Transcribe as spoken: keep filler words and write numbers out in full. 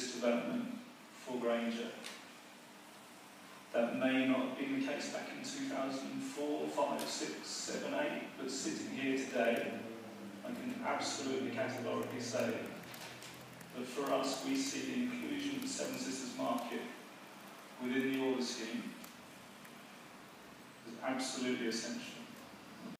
this development for Grainger. That may not have been the case back in two thousand four, five, six, seven, eight, but sitting here today, I can absolutely categorically say that for us, we see the inclusion of the Seven Sisters market within the order scheme as absolutely essential.